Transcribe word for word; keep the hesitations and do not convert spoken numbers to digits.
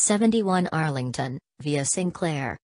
seventy-one Arlington, via Sinclair.